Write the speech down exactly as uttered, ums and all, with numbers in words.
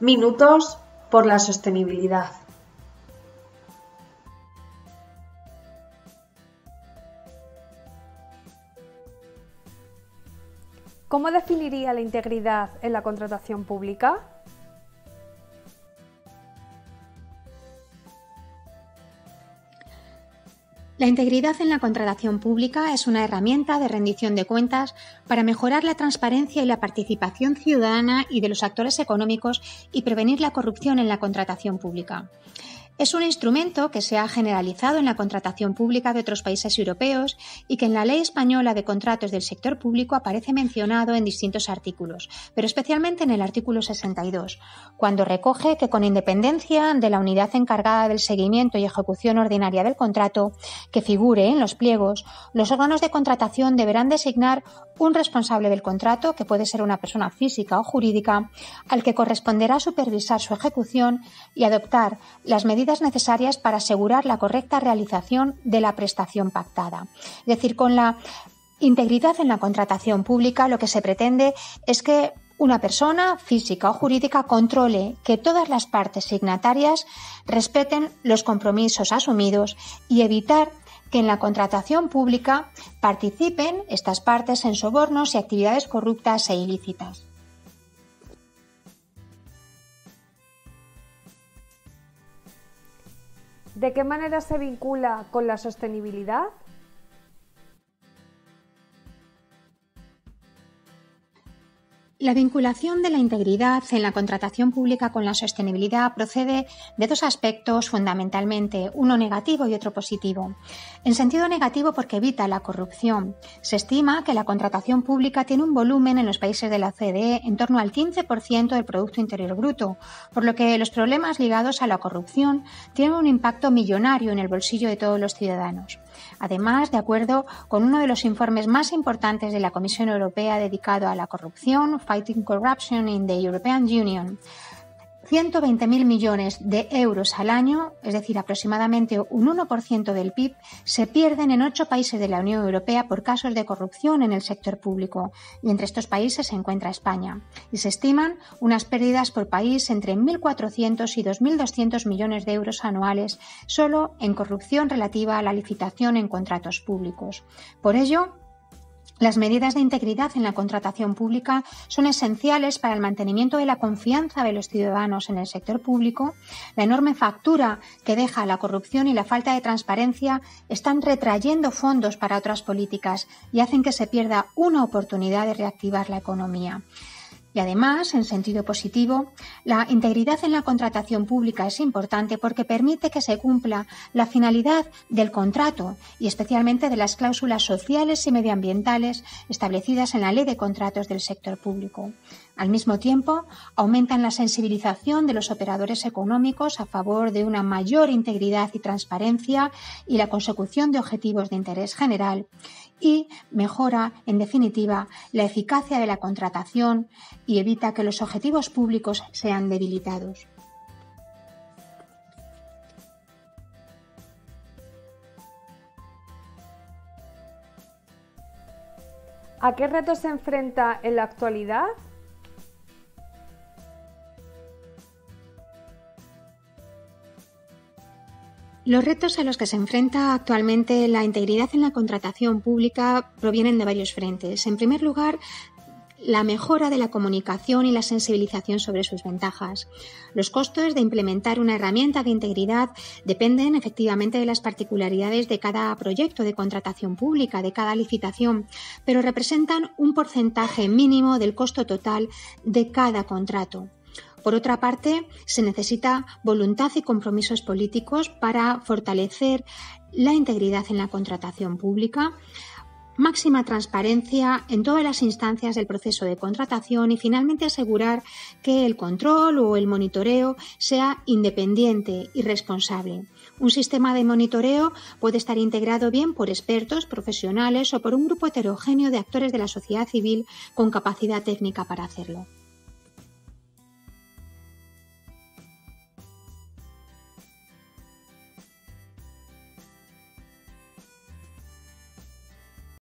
Minutos por la sostenibilidad. ¿Cómo definiría la integridad en la contratación pública? La integridad en la contratación pública es una herramienta de rendición de cuentas para mejorar la transparencia y la participación ciudadana y de los actores económicos y prevenir la corrupción en la contratación pública. Es un instrumento que se ha generalizado en la contratación pública de otros países europeos y que en la Ley Española de Contratos del Sector Público aparece mencionado en distintos artículos, pero especialmente en el artículo sesenta y dos, cuando recoge que con independencia de la unidad encargada del seguimiento y ejecución ordinaria del contrato, que figure en los pliegos, los órganos de contratación deberán designar un responsable del contrato, que puede ser una persona física o jurídica, al que corresponderá supervisar su ejecución y adoptar las medidas necesarias para asegurar la correcta realización de la prestación pactada. Es decir, con la integridad en la contratación pública lo que se pretende es que una persona física o jurídica controle que todas las partes signatarias respeten los compromisos asumidos y evitar que en la contratación pública participen estas partes en sobornos y actividades corruptas e ilícitas. ¿De qué manera se vincula con la sostenibilidad? La vinculación de la integridad en la contratación pública con la sostenibilidad procede de dos aspectos fundamentalmente, uno negativo y otro positivo. En sentido negativo porque evita la corrupción. Se estima que la contratación pública tiene un volumen en los países de la O C D E en torno al quince por ciento del Producto Interior Bruto, por lo que los problemas ligados a la corrupción tienen un impacto millonario en el bolsillo de todos los ciudadanos. Además, de acuerdo con uno de los informes más importantes de la Comisión Europea dedicado a la corrupción, Fighting Corruption in the European Union, ciento veinte mil millones de euros al año, es decir, aproximadamente un uno por ciento del P I B, se pierden en ocho países de la Unión Europea por casos de corrupción en el sector público, y entre estos países se encuentra España. Y se estiman unas pérdidas por país entre mil cuatrocientos y dos mil doscientos millones de euros anuales solo en corrupción relativa a la licitación en contratos públicos. Por ello, las medidas de integridad en la contratación pública son esenciales para el mantenimiento de la confianza de los ciudadanos en el sector público. La enorme factura que deja la corrupción y la falta de transparencia están retrayendo fondos para otras políticas y hacen que se pierda una oportunidad de reactivar la economía. Y además, en sentido positivo, la integridad en la contratación pública es importante porque permite que se cumpla la finalidad del contrato y especialmente de las cláusulas sociales y medioambientales establecidas en la Ley de Contratos del Sector Público. Al mismo tiempo, aumentan la sensibilización de los operadores económicos a favor de una mayor integridad y transparencia y la consecución de objetivos de interés general y mejora, en definitiva, la eficacia de la contratación y evita que los objetivos públicos sean debilitados. ¿A qué retos se enfrenta en la actualidad? Los retos a los que se enfrenta actualmente la integridad en la contratación pública provienen de varios frentes. En primer lugar, la mejora de la comunicación y la sensibilización sobre sus ventajas. Los costos de implementar una herramienta de integridad dependen efectivamente de las particularidades de cada proyecto de contratación pública, de cada licitación, pero representan un porcentaje mínimo del costo total de cada contrato. Por otra parte, se necesita voluntad y compromisos políticos para fortalecer la integridad en la contratación pública, máxima transparencia en todas las instancias del proceso de contratación y, finalmente, asegurar que el control o el monitoreo sea independiente y responsable. Un sistema de monitoreo puede estar integrado bien por expertos, profesionales o por un grupo heterogéneo de actores de la sociedad civil con capacidad técnica para hacerlo.